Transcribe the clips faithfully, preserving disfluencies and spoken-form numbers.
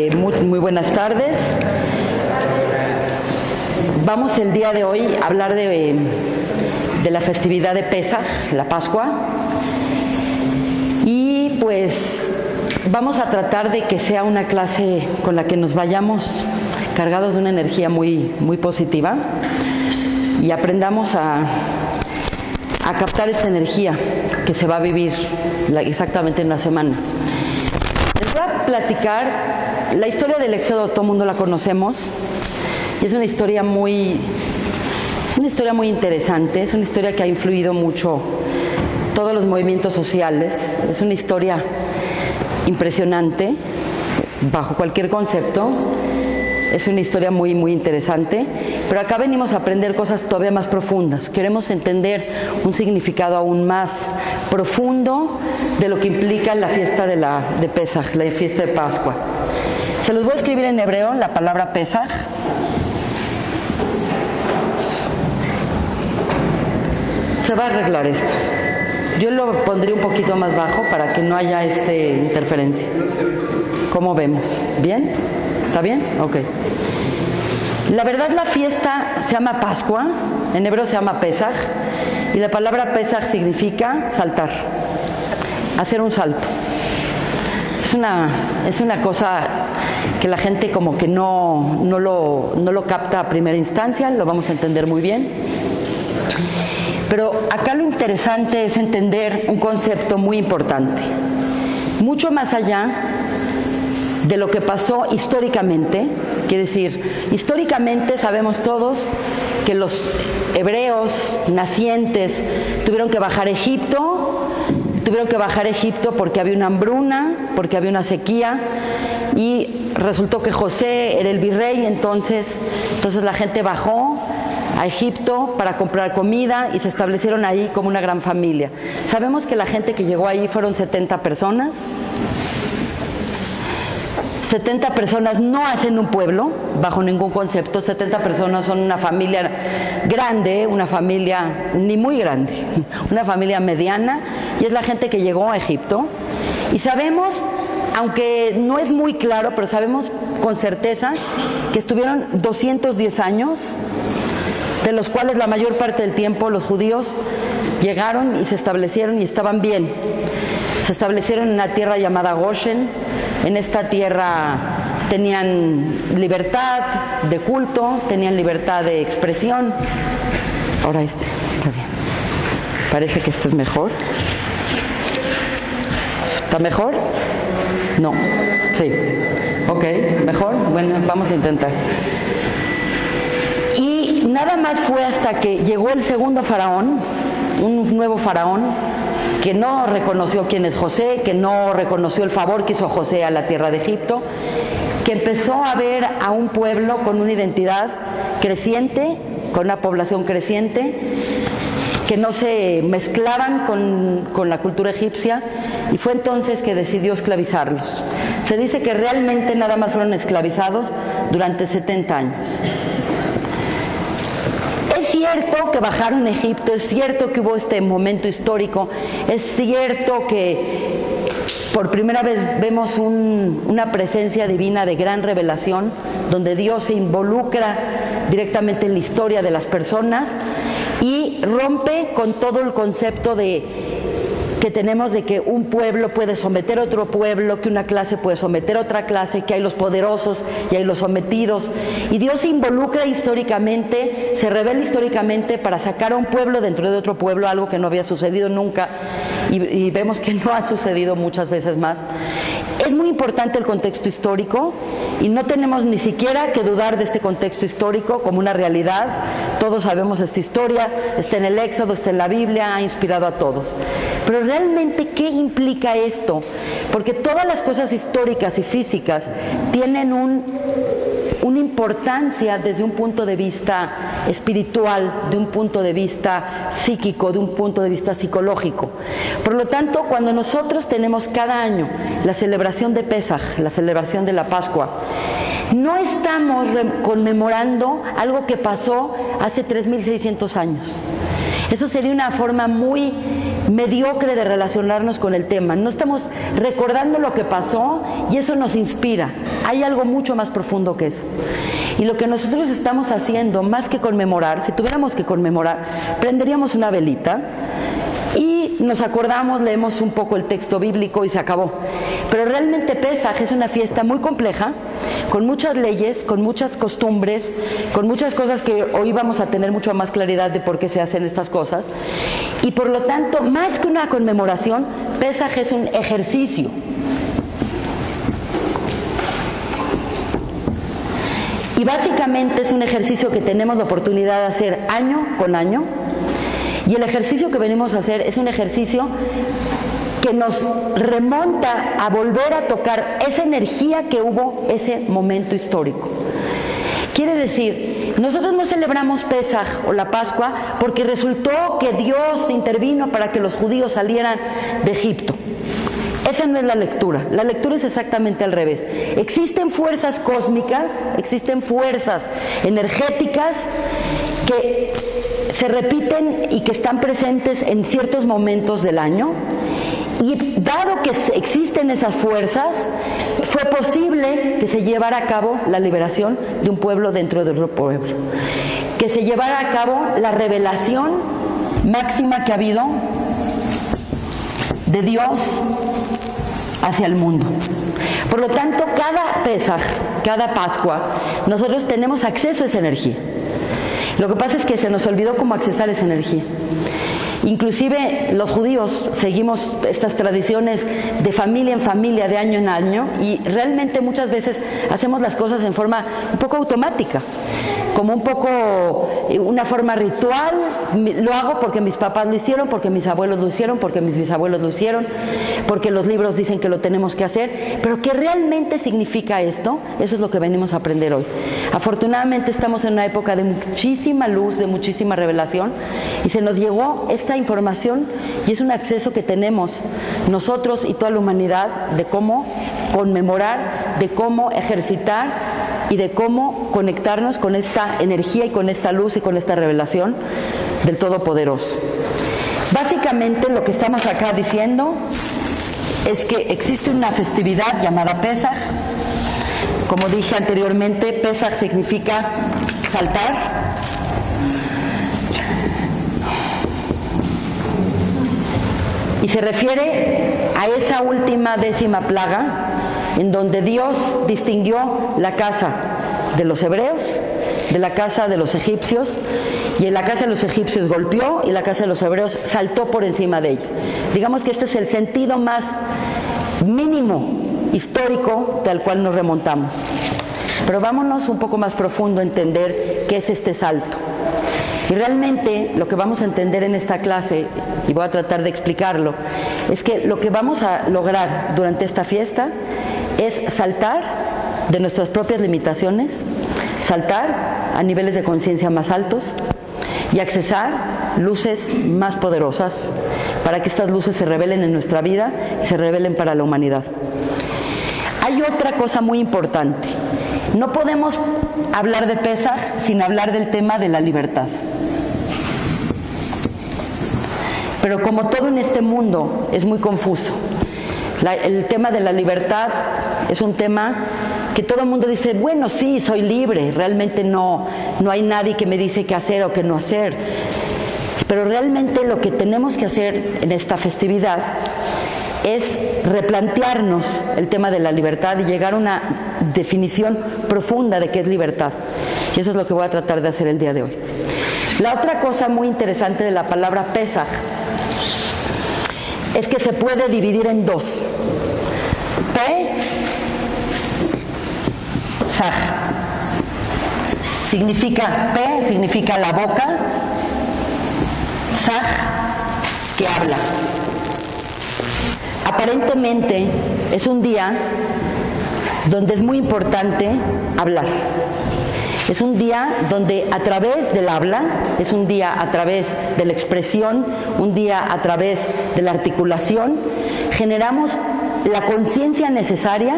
Eh, muy, muy buenas tardes. Vamos el día de hoy a hablar de, de la festividad de Pesaj, la Pascua. Y pues vamos a tratar de que sea una clase con la que nos vayamos cargados de una energía muy, muy positiva y aprendamos a, a captar esta energía que se va a vivir la, exactamente en una semana. Les voy a platicar. La historia del Éxodo, todo el mundo la conocemos, y es una historia muy, una historia muy interesante, es una historia que ha influido mucho todos los movimientos sociales, es una historia impresionante, bajo cualquier concepto, es una historia muy, muy interesante, pero acá venimos a aprender cosas todavía más profundas, queremos entender un significado aún más profundo de lo que implica la fiesta de, la, de Pesaj, la fiesta de Pascua. Se los voy a escribir en hebreo la palabra Pesaj. Se va a arreglar esto. Yo lo pondría un poquito más bajo para que no haya este interferencia. ¿Cómo vemos? ¿Bien? ¿Está bien? Ok. La verdad, la fiesta se llama Pascua, en hebreo se llama Pesaj, y la palabra Pesaj significa saltar, hacer un salto. Es una, es una cosa que la gente como que no, no, lo, no lo capta a primera instancia, lo vamos a entender muy bien. Pero acá lo interesante es entender un concepto muy importante, mucho más allá de lo que pasó históricamente. Quiere decir, históricamente sabemos todos que los hebreos nacientes tuvieron que bajar a Egipto, tuvieron que bajar a Egipto porque había una hambruna, porque había una sequía, y resultó que José era el virrey, entonces, entonces la gente bajó a Egipto para comprar comida y se establecieron ahí como una gran familia. Sabemos que la gente que llegó ahí fueron setenta personas. setenta personas no hacen un pueblo, bajo ningún concepto. setenta personas son una familia grande, una familia ni muy grande, una familia mediana, y es la gente que llegó a Egipto. Y sabemos, aunque no es muy claro, pero sabemos con certeza que estuvieron doscientos diez años, de los cuales la mayor parte del tiempo los judíos llegaron y se establecieron y estaban bien. Se establecieron en una tierra llamada Goshen. En esta tierra tenían libertad de culto, tenían libertad de expresión. Ahora este, está bien. Parece que esto es mejor. ¿Está mejor? No. Sí. Ok, mejor. Bueno, vamos a intentar. Y nada más fue hasta que llegó el segundo faraón, un nuevo faraón, que no reconoció quién es José, que no reconoció el favor que hizo José a la tierra de Egipto, que empezó a ver a un pueblo con una identidad creciente, con una población creciente, que no se mezclaban con, con la cultura egipcia, y fue entonces que decidió esclavizarlos. Se dice que realmente nada más fueron esclavizados durante setenta años. Es cierto que bajaron a Egipto, es cierto que hubo este momento histórico, es cierto que por primera vez vemos un, una presencia divina de gran revelación, donde Dios se involucra directamente en la historia de las personas y rompe con todo el concepto de que tenemos de que un pueblo puede someter a otro pueblo, que una clase puede someter a otra clase, que hay los poderosos y hay los sometidos. Y Dios se involucra históricamente, se revela históricamente para sacar a un pueblo dentro de otro pueblo, algo que no había sucedido nunca y, y vemos que no ha sucedido muchas veces más. Es muy importante el contexto histórico y no tenemos ni siquiera que dudar de este contexto histórico como una realidad. Todos sabemos esta historia, está en el Éxodo, está en la Biblia, ha inspirado a todos. Pero realmente, ¿qué implica esto? Porque todas las cosas históricas y físicas tienen un, una importancia desde un punto de vista espiritual, de un punto de vista psíquico, de un punto de vista psicológico. Por lo tanto, cuando nosotros tenemos cada año la celebración de Pesaj, la celebración de la Pascua, no estamos conmemorando algo que pasó hace tres mil seiscientos años. Eso sería una forma muy mediocre de relacionarnos con el tema. No estamos recordando lo que pasó y eso nos inspira. Hay algo mucho más profundo que eso. Y lo que nosotros estamos haciendo, más que conmemorar, si tuviéramos que conmemorar, prenderíamos una velita y nos acordamos, leemos un poco el texto bíblico y se acabó. Pero realmente Pesaj es una fiesta muy compleja, con muchas leyes, con muchas costumbres, con muchas cosas que hoy vamos a tener mucho más claridad de por qué se hacen estas cosas. Y por lo tanto, más que una conmemoración, Pesaj es un ejercicio. Y básicamente es un ejercicio que tenemos la oportunidad de hacer año con año. Y el ejercicio que venimos a hacer es un ejercicio que nos remonta a volver a tocar esa energía que hubo ese momento histórico. Quiere decir, nosotros no celebramos Pesaj o la Pascua porque resultó que Dios intervino para que los judíos salieran de Egipto. Esa no es la lectura. La lectura es exactamente al revés. Existen fuerzas cósmicas, existen fuerzas energéticas que se repiten y que están presentes en ciertos momentos del año. Y dado que existen esas fuerzas, fue posible que se llevara a cabo la liberación de un pueblo dentro de otro pueblo, que se llevara a cabo la revelación máxima que ha habido de Dios hacia el mundo. Por lo tanto, cada Pesaj, cada Pascua, nosotros tenemos acceso a esa energía. Lo que pasa es que se nos olvidó cómo accesar esa energía. Inclusive los judíos seguimos estas tradiciones de familia en familia, de año en año, y realmente muchas veces hacemos las cosas en forma un poco automática, como un poco una forma ritual. Lo hago porque mis papás lo hicieron, porque mis abuelos lo hicieron, porque mis bisabuelos lo hicieron, porque los libros dicen que lo tenemos que hacer. Pero ¿qué realmente significa esto? Eso es lo que venimos a aprender hoy. Afortunadamente estamos en una época de muchísima luz, de muchísima revelación, y se nos llegó este esta información, y es un acceso que tenemos nosotros y toda la humanidad de cómo conmemorar, de cómo ejercitar y de cómo conectarnos con esta energía y con esta luz y con esta revelación del Todopoderoso. Básicamente lo que estamos acá diciendo es que existe una festividad llamada Pesaj. Como dije anteriormente, Pesaj significa saltar. Y se refiere a esa última décima plaga en donde Dios distinguió la casa de los hebreos, de la casa de los egipcios, y en la casa de los egipcios golpeó y la casa de los hebreos saltó por encima de ella. Digamos que este es el sentido más mínimo histórico del cual nos remontamos. Pero vámonos un poco más profundo a entender qué es este salto. Y realmente lo que vamos a entender en esta clase, y voy a tratar de explicarlo, es que lo que vamos a lograr durante esta fiesta es saltar de nuestras propias limitaciones, saltar a niveles de conciencia más altos y accesar luces más poderosas para que estas luces se revelen en nuestra vida y se revelen para la humanidad. Hay otra cosa muy importante. No podemos hablar de Pesaj sin hablar del tema de la libertad. Pero como todo en este mundo es muy confuso, la, el tema de la libertad es un tema que todo el mundo dice, bueno, sí, soy libre, realmente no, no hay nadie que me dice qué hacer o qué no hacer. Pero realmente lo que tenemos que hacer en esta festividad es replantearnos el tema de la libertad y llegar a una definición profunda de qué es libertad. Y eso es lo que voy a tratar de hacer el día de hoy. La otra cosa muy interesante de la palabra Pesaj es que se puede dividir en dos. Pesaj significa pe, significa la boca, saj, que habla. Aparentemente es un día donde es muy importante hablar. Es un día donde a través del habla, es un día a través de la expresión, un día a través de la articulación, generamos la conciencia necesaria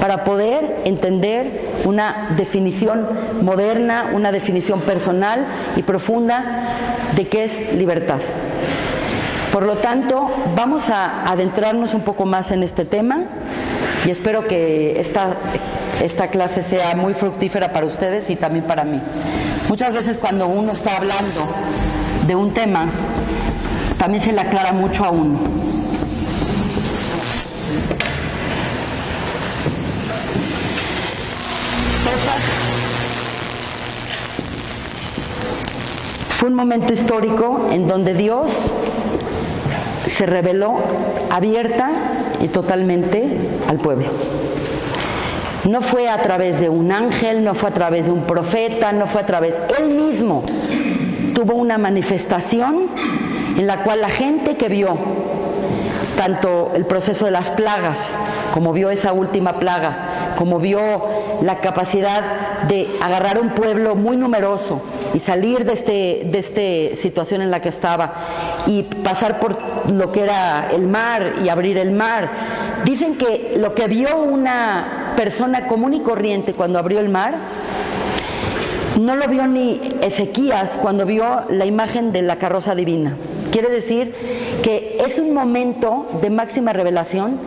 para poder entender una definición moderna, una definición personal y profunda de qué es libertad. Por lo tanto, vamos a adentrarnos un poco más en este tema y espero que esta, esta clase sea muy fructífera para ustedes y también para mí. Muchas veces cuando uno está hablando de un tema, también se le aclara mucho a uno. Fue un momento histórico en donde Dios se reveló abierta y totalmente al pueblo. No fue a través de un ángel, no fue a través de un profeta, no fue a través... Él mismo tuvo una manifestación en la cual la gente que vio tanto el proceso de las plagas, como vio esa última plaga, como vio la capacidad de agarrar un pueblo muy numeroso y salir de este, de esta situación en la que estaba y pasar por lo que era el mar y abrir el mar. Dicen que lo que vio una persona común y corriente cuando abrió el mar, no lo vio ni Ezequías cuando vio la imagen de la carroza divina. Quiere decir que es un momento de máxima revelación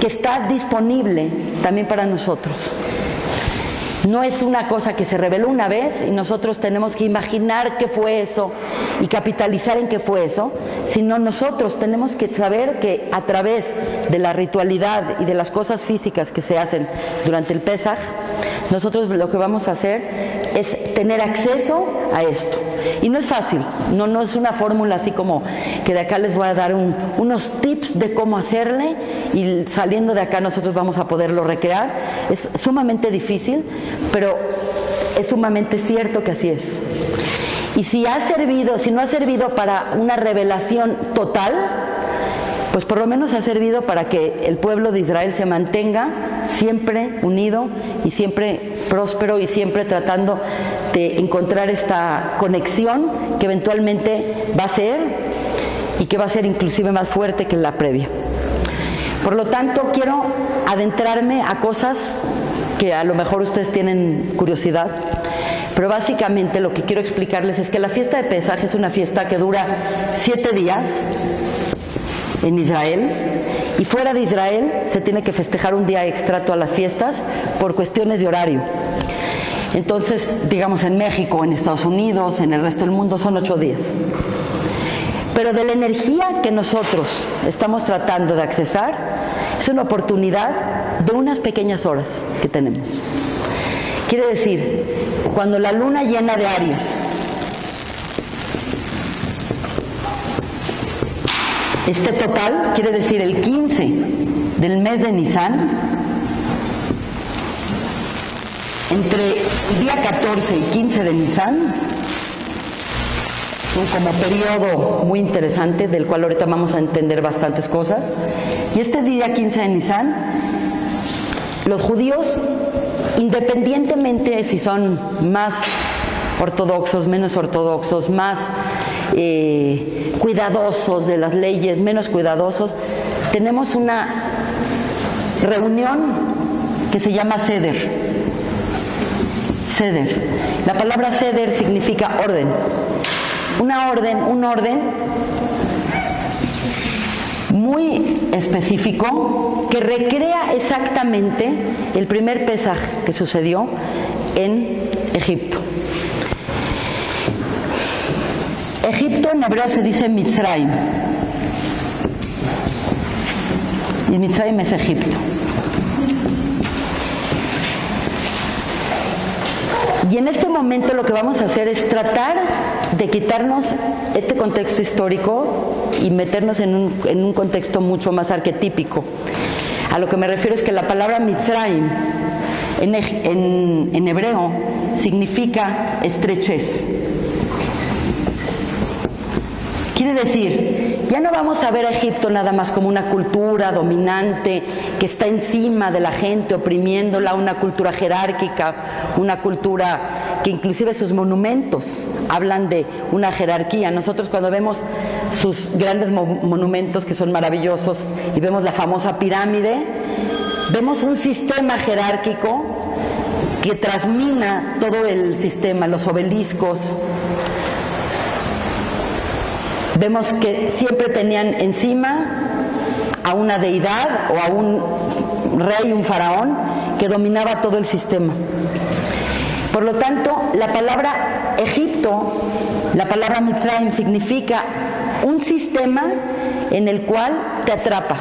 que está disponible también para nosotros. No es una cosa que se reveló una vez y nosotros tenemos que imaginar qué fue eso y capitalizar en qué fue eso, sino nosotros tenemos que saber que a través de la ritualidad y de las cosas físicas que se hacen durante el Pesaj, nosotros lo que vamos a hacer es tener acceso a esto. Y no es fácil, no, no es una fórmula así como que de acá les voy a dar un, unos tips de cómo hacerle y saliendo de acá nosotros vamos a poderlo recrear. Es sumamente difícil, pero es sumamente cierto que así es. Y si ha servido, si no ha servido para una revelación total, pues por lo menos ha servido para que el pueblo de Israel se mantenga siempre unido y siempre próspero y siempre tratando de encontrar esta conexión que eventualmente va a ser y que va a ser inclusive más fuerte que la previa. Por lo tanto, quiero adentrarme a cosas que a lo mejor ustedes tienen curiosidad, pero básicamente lo que quiero explicarles es que la fiesta de Pesaj es una fiesta que dura siete días en Israel, y fuera de Israel se tiene que festejar un día extra todas las fiestas por cuestiones de horario. Entonces, digamos en México, en Estados Unidos, en el resto del mundo son ocho días. Pero de la energía que nosotros estamos tratando de accesar, es una oportunidad de unas pequeñas horas que tenemos. Quiere decir, cuando la luna llena de Aries esté total, quiere decir el quince del mes de Nisan, entre el día catorce y quince de Nisan, como periodo muy interesante del cual ahorita vamos a entender bastantes cosas. Y este día quince de Nisan, los judíos, independientemente si son más ortodoxos, menos ortodoxos, más eh, cuidadosos de las leyes, menos cuidadosos, tenemos una reunión que se llama Seder. Seder. La palabra Seder significa orden. Una orden, un orden muy específico que recrea exactamente el primer Pesaj que sucedió en Egipto. Egipto en hebreo se dice Mitzrayim. Y Mitzrayim es Egipto. Y en este momento lo que vamos a hacer es tratar de quitarnos este contexto histórico y meternos en un, en un contexto mucho más arquetípico. A lo que me refiero es que la palabra Mitzrayim en, en, en hebreo significa estrechez. Quiere decir, ya no vamos a ver a Egipto nada más como una cultura dominante que está encima de la gente, oprimiéndola, una cultura jerárquica, una cultura que inclusive sus monumentos hablan de una jerarquía. Nosotros cuando vemos sus grandes mo- monumentos que son maravillosos y vemos la famosa pirámide, vemos un sistema jerárquico que trasmina todo el sistema, los obeliscos, Vemos que siempre tenían encima a una deidad o a un rey, un faraón, que dominaba todo el sistema. Por lo tanto, la palabra Egipto, la palabra Mitzrayim, significa un sistema en el cual te atrapa.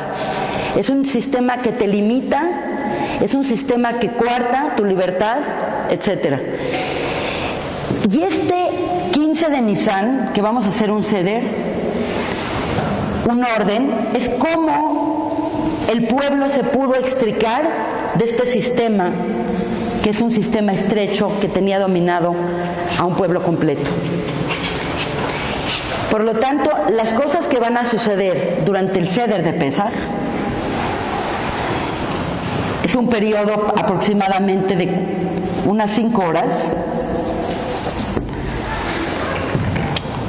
Es un sistema que te limita, es un sistema que coarta tu libertad, etcétera. Y este quince de Nisan, que vamos a hacer un seder, un orden, es cómo el pueblo se pudo extricar de este sistema, que es un sistema estrecho que tenía dominado a un pueblo completo. Por lo tanto, las cosas que van a suceder durante el seder de Pesaj es un periodo aproximadamente de unas cinco horas,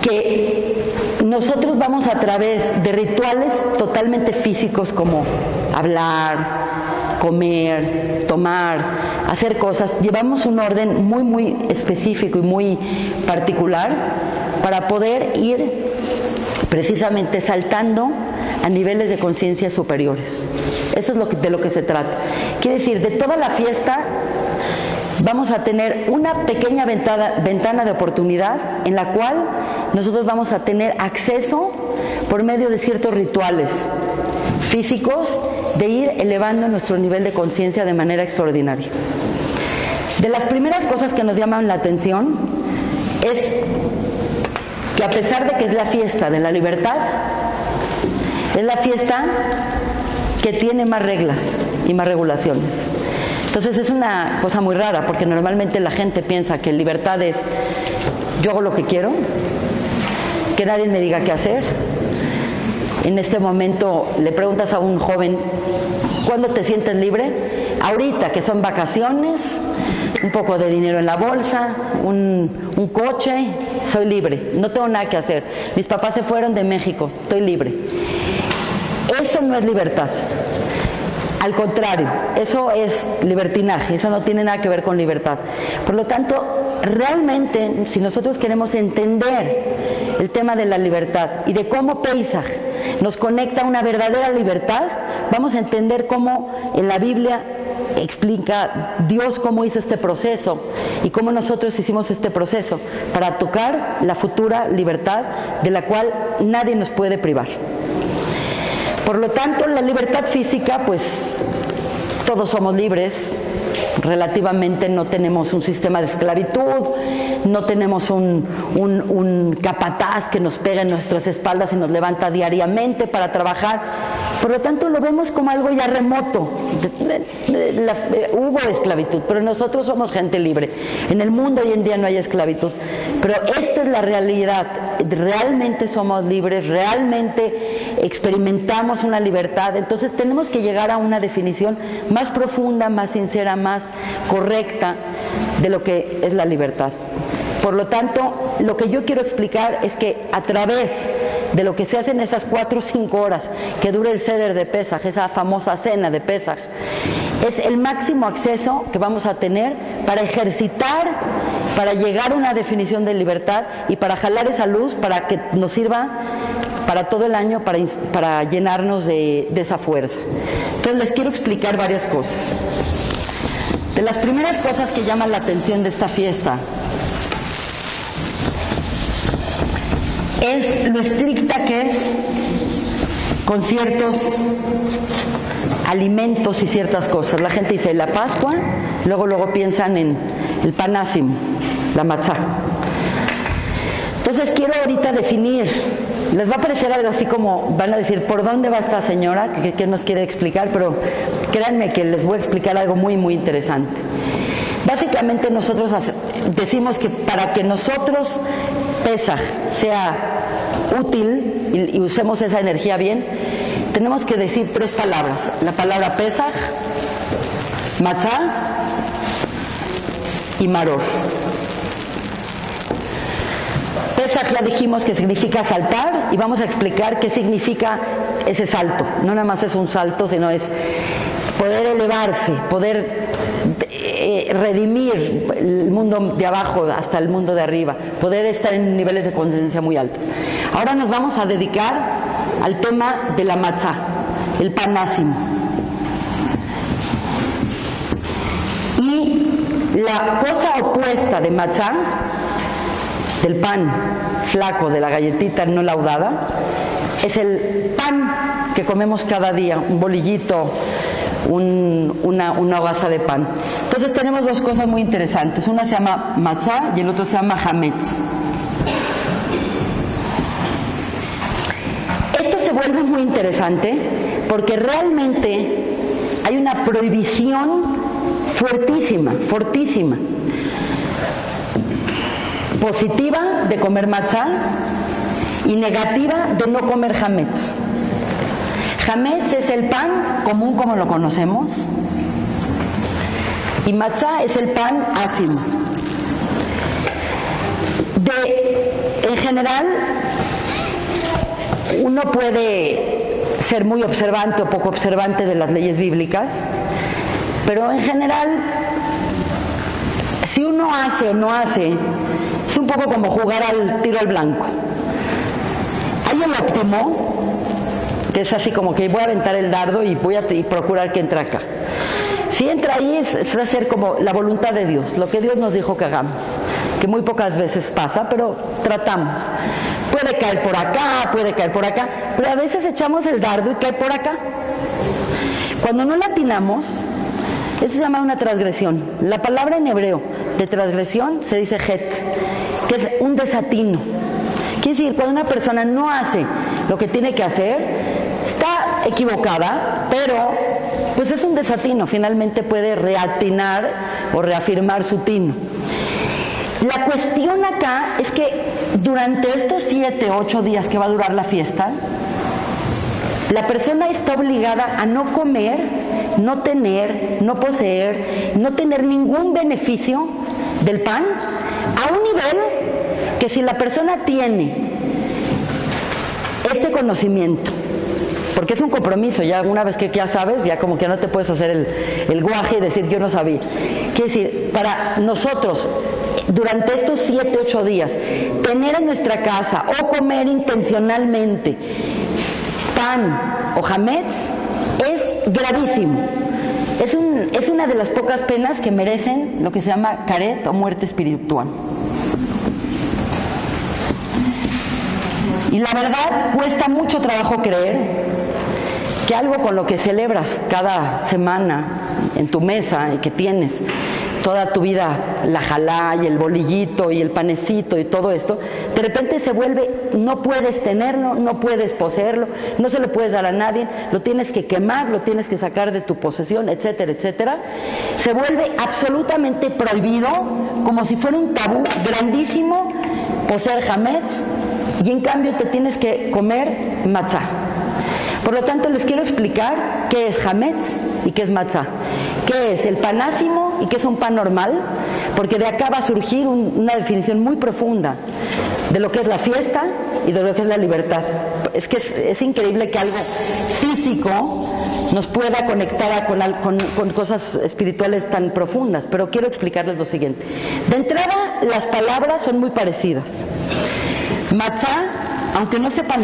que nosotros vamos a través de rituales totalmente físicos como hablar, comer, tomar, hacer cosas. Llevamos un orden muy muy específico y muy particular para poder ir precisamente saltando a niveles de conciencia superiores. Eso es lo que, de lo que se trata. Quiere decir, de toda la fiesta vamos a tener una pequeña ventana, ventana de oportunidad en la cual nosotros vamos a tener acceso por medio de ciertos rituales físicos de ir elevando nuestro nivel de conciencia de manera extraordinaria. De las primeras cosas que nos llaman la atención es que, a pesar de que es la fiesta de la libertad, es la fiesta que tiene más reglas y más regulaciones. Entonces es una cosa muy rara, porque normalmente la gente piensa que libertad es yo hago lo que quiero, que nadie me diga qué hacer. En este momento le preguntas a un joven, ¿cuándo te sientes libre? Ahorita, que son vacaciones, un poco de dinero en la bolsa, un, un coche, soy libre, no tengo nada que hacer. Mis papás se fueron de México, estoy libre. Eso no es libertad. Al contrario, eso es libertinaje, eso no tiene nada que ver con libertad. Por lo tanto, realmente, si nosotros queremos entender el tema de la libertad y de cómo Pesaj nos conecta a una verdadera libertad, vamos a entender cómo en la Biblia explica Dios cómo hizo este proceso y cómo nosotros hicimos este proceso para tocar la futura libertad de la cual nadie nos puede privar. Por lo tanto, la libertad física, pues todos somos libres, relativamente no tenemos un sistema de esclavitud, no tenemos un, un, un capataz que nos pega en nuestras espaldas y nos levanta diariamente para trabajar. Por lo tanto, lo vemos como algo ya remoto. De, de, de, la, eh, hubo esclavitud, pero nosotros somos gente libre. En el mundo hoy en día no hay esclavitud, pero esta es la realidad. Realmente somos libres, realmente experimentamos una libertad. Entonces tenemos que llegar a una definición más profunda, más sincera, más correcta de lo que es la libertad. Por lo tanto, lo que yo quiero explicar es que a través de lo que se hace en esas cuatro o cinco horas que dura el seder de Pesaj, esa famosa cena de Pesaj, es el máximo acceso que vamos a tener para ejercitar, para llegar a una definición de libertad y para jalar esa luz para que nos sirva para todo el año, para, para llenarnos de, de esa fuerza. Entonces les quiero explicar varias cosas. De las primeras cosas que llaman la atención de esta fiesta es lo estricta que es con ciertos alimentos y ciertas cosas. La gente dice la Pascua, luego luego piensan en el panásim, la matzá. Entonces quiero ahorita definir, les va a parecer algo así como, van a decir, ¿por dónde va esta señora? ¿Qué, qué nos quiere explicar? Pero créanme que les voy a explicar algo muy muy interesante. Básicamente nosotros decimos que para que nosotros Pesaj sea útil y, y usemos esa energía bien, tenemos que decir tres palabras: la palabra Pesaj, Matzá y Maror. Pesaj ya dijimos que significa saltar, y vamos a explicar qué significa ese salto. No nada más es un salto, sino es poder elevarse, poder eh, redimir el mundo de abajo hasta el mundo de arriba, poder estar en niveles de conciencia muy altos. Ahora nos vamos a dedicar al tema de la matzá, el pan ácimo. Y la cosa opuesta de matzá, del pan flaco, de la galletita no laudada, es el pan que comemos cada día, un bolillito, un, una, una hogaza de pan. Entonces tenemos dos cosas muy interesantes, una se llama matzá y el otro se llama hametz. Esto se vuelve muy interesante porque realmente hay una prohibición fuertísima, fortísima, positiva de comer matzá y negativa de no comer hametz. Hametz es el pan común como lo conocemos y matzá es el pan ácimo. De, en general, uno puede ser muy observante o poco observante de las leyes bíblicas, pero en general, si uno hace o no hace, es un poco como jugar al tiro al blanco. Hay el óptimo, que es así como que voy a aventar el dardo y voy a y procurar que entre acá. Si entra ahí, es, es hacer como la voluntad de Dios, lo que Dios nos dijo que hagamos, que muy pocas veces pasa, pero tratamos. Puede caer por acá, puede caer por acá, pero a veces echamos el dardo y cae por acá. Cuando no latinamos, eso se llama una transgresión. La palabra en hebreo de transgresión se dice het, que es un desatino. Quiere decir, cuando una persona no hace lo que tiene que hacer, está equivocada, pero pues es un desatino, finalmente puede reatinar o reafirmar su tino. La cuestión acá es que durante estos siete, ocho días que va a durar la fiesta, la persona está obligada a no comer, no tener, no poseer, no tener ningún beneficio del pan, a un nivel que si la persona tiene este conocimiento, porque es un compromiso, ya una vez que ya sabes, ya como que no te puedes hacer el, el guaje y decir yo no sabía. Quiere decir, para nosotros, durante estos siete, ocho días, tener en nuestra casa o comer intencionalmente pan o hametz es gravísimo. Es, un, es una de las pocas penas que merecen lo que se llama caret o muerte espiritual. Y la verdad cuesta mucho trabajo creer que algo con lo que celebras cada semana en tu mesa y que tienes toda tu vida, la jalá y el bolillito y el panecito y todo esto, de repente se vuelve, no puedes tenerlo, no puedes poseerlo, no se lo puedes dar a nadie, lo tienes que quemar, lo tienes que sacar de tu posesión, etcétera, etcétera. Se vuelve absolutamente prohibido, como si fuera un tabú grandísimo poseer hametz, y en cambio te tienes que comer matzá. Por lo tanto, les quiero explicar qué es hametz y qué es matzá, qué es el pan ácimo y qué es un pan normal, porque de acá va a surgir un, una definición muy profunda de lo que es la fiesta y de lo que es la libertad. Es que es, es increíble que algo físico nos pueda conectar con, con, con cosas espirituales tan profundas, pero quiero explicarles lo siguiente. De entrada, las palabras son muy parecidas. Matzá, aunque no sepan